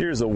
Here's a